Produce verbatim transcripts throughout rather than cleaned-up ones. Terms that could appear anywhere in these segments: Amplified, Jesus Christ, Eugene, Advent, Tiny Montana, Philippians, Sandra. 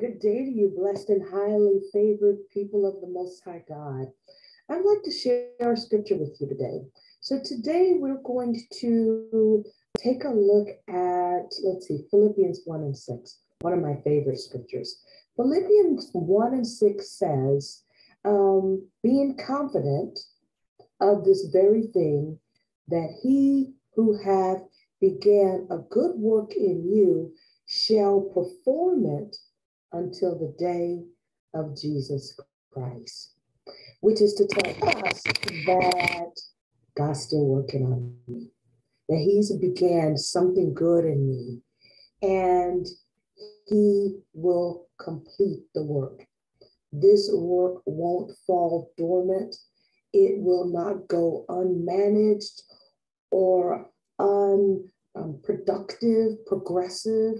Good day to you, blessed and highly favored people of the Most High God. I'd like to share our scripture with you today. So today we're going to take a look at, let's see, Philippians one and six, one of my favorite scriptures. Philippians one and six says, um, being confident of this very thing, that he who hath began a good work in you shall perform it until the day of Jesus Christ, which is to tell us that God's still working on me, that he's began something good in me, and he will complete the work. This work won't fall dormant. It will not go unmanaged or unproductive, progressive,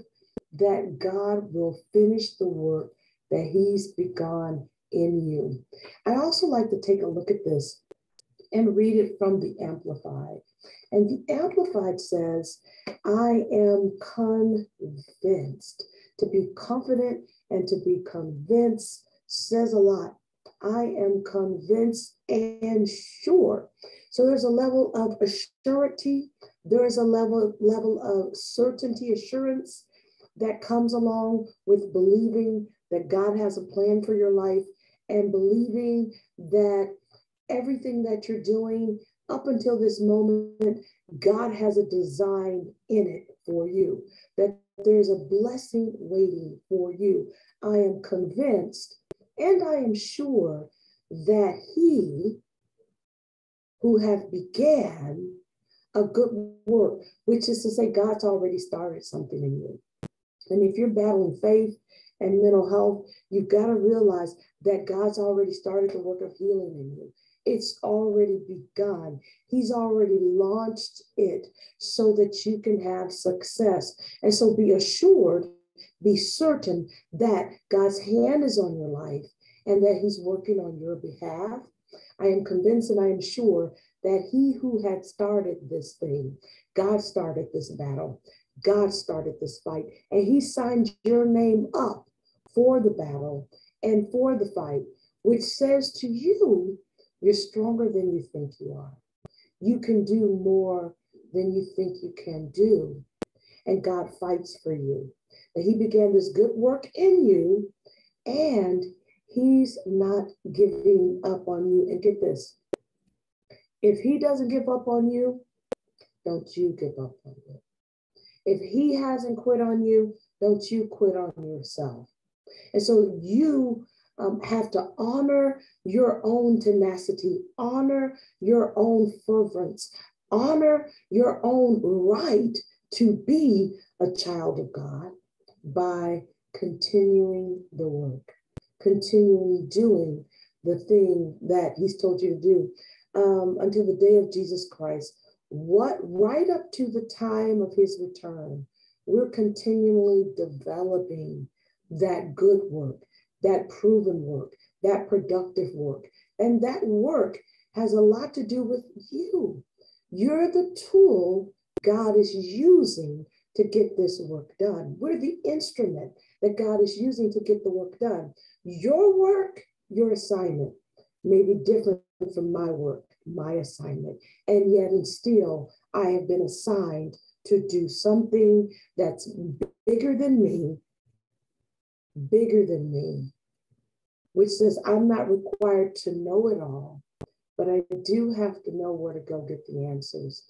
that God will finish the work that he's begun in you. I also like to take a look at this and read it from the Amplified. And the Amplified says, I am convinced. To be confident and to be convinced says a lot. I am convinced and sure. So there's a level of assurity. There is a level, level of certainty, assurance that comes along with believing that God has a plan for your life and believing that everything that you're doing up until this moment, God has a design in it for you, that there's a blessing waiting for you. I am convinced and I am sure that he who hath began a good work, which is to say God's already started something in you. And if you're battling faith and mental health, you've got to realize that God's already started the work of healing in you. It's already begun. He's already launched it so that you can have success. And so be assured, be certain that God's hand is on your life and that he's working on your behalf. I am convinced and I am sure that he who had started this thing, God started this battle. God started this fight, and he signed your name up for the battle and for the fight, which says to you, you're stronger than you think you are. You can do more than you think you can do, and God fights for you. But he began this good work in you, and he's not giving up on you. And get this, if he doesn't give up on you, don't you give up on it. If he hasn't quit on you, don't you quit on yourself. And so you um, have to honor your own tenacity, honor your own fervence, honor your own right to be a child of God by continuing the work, continuing doing the thing that he's told you to do um, until the day of Jesus Christ. What right up to the time of his return, we're continually developing that good work, that proven work, that productive work. And that work has a lot to do with you. You're the tool God is using to get this work done. We're the instrument that God is using to get the work done. Your work, your assignment may be different from my work, my assignment, and yet and still I have been assigned to do something that's bigger than me, bigger than me, which says I'm not required to know it all, but I do have to know where to go get the answers.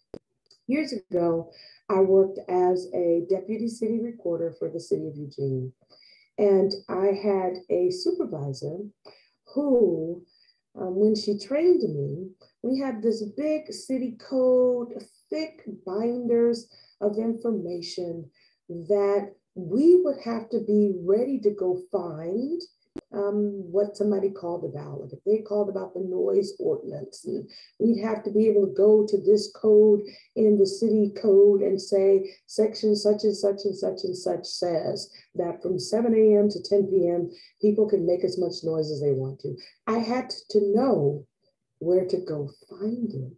Years ago, I worked as a deputy city recorder for the city of Eugene, and I had a supervisor who Um, when she trained me, we had this big city code, thick binders of information that we would have to be ready to go find um, what somebody called about. Like if they called about the noise ordinance, and we'd have to be able to go to this code in the city code and say, section such and such and such and such says that from seven a m to ten p m, people can make as much noise as they want to. I had to know where to go find it,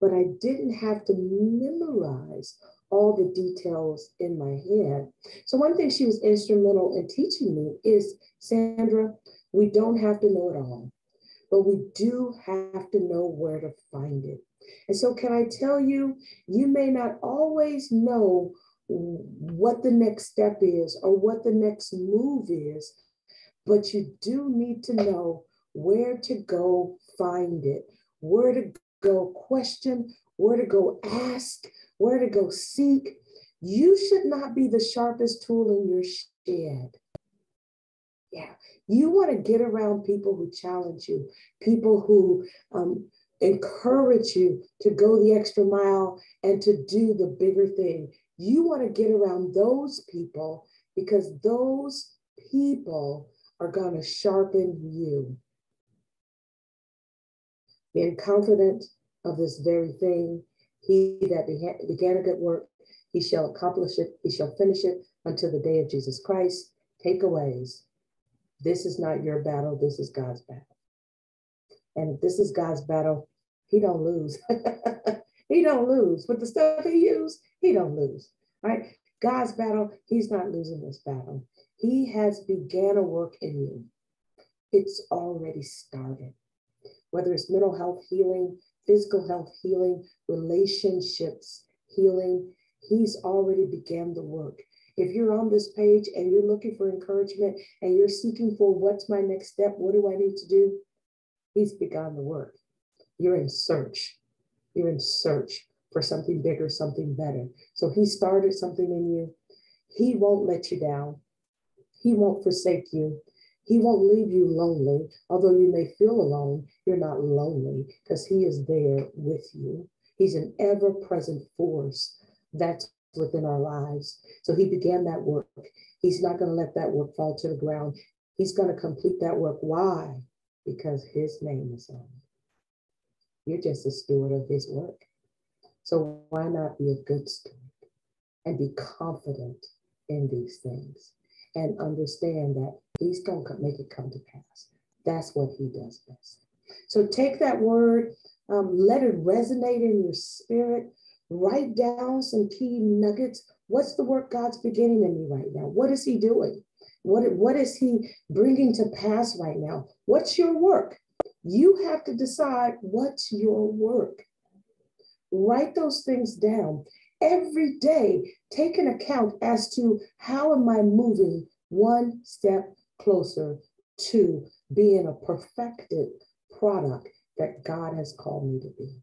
but I didn't have to memorize all the details in my head. So one thing she was instrumental in teaching me is, Sandra, we don't have to know it all, but we do have to know where to find it. And so can I tell you, you may not always know what the next step is or what the next move is, but you do need to know where to go find it, where to go question, where to go ask, where to go seek. You should not be the sharpest tool in your shed. Yeah, you want to get around people who challenge you, people who um, encourage you to go the extra mile and to do the bigger thing. You want to get around those people because those people are going to sharpen you. Being confident of this very thing, he that began a good work, he shall accomplish it, he shall finish it until the day of Jesus Christ. Takeaways. This is not your battle, this is God's battle. And if this is God's battle, he don't lose. He don't lose. With the stuff he used, he don't lose, right? God's battle, he's not losing this battle. He has began a work in you. It's already started. Whether it's mental health healing, physical health healing, relationships healing, he's already began the work. If you're on this page and you're looking for encouragement and you're seeking for what's my next step, what do I need to do? He's begun the work. You're in search. You're in search for something bigger, something better. So he started something in you. He won't let you down. He won't forsake you. He won't leave you lonely. Although you may feel alone, you're not lonely because he is there with you. He's an ever-present force that's within our lives. So he began that work. He's not going to let that work fall to the ground. He's going to complete that work. Why? Because his name is on it. You're just a steward of his work. So why not be a good steward and be confident in these things and understand that he's going to make it come to pass. That's what he does best. So take that word, um, let it resonate in your spirit. Write down some key nuggets. What's the work God's beginning in me right now? What is he doing? What, what is he bringing to pass right now? What's your work? You have to decide what's your work. Write those things down. Every day, take an account as to how am I moving one step closer to being a perfected product that God has called me to be.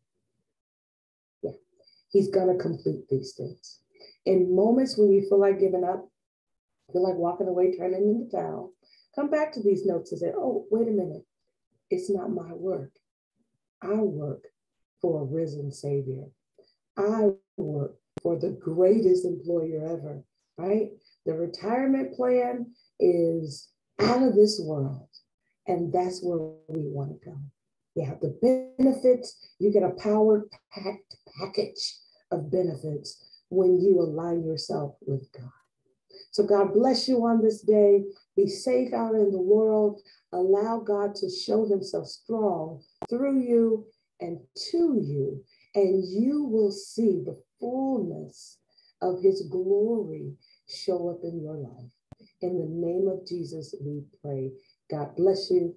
He's going to complete these things. In moments when you feel like giving up, feel like walking away, turning in the towel, come back to these notes and say, oh, wait a minute. It's not my work. I work for a risen Savior. I work for the greatest employer ever, right? The retirement plan is out of this world, and that's where we want to go. You have the benefits. You get a power-packed package of benefits when you align yourself with God. So God bless you on this day. Be safe out in the world. Allow God to show himself strong through you and to you, and you will see the fullness of his glory show up in your life. In the name of Jesus, we pray. God bless you.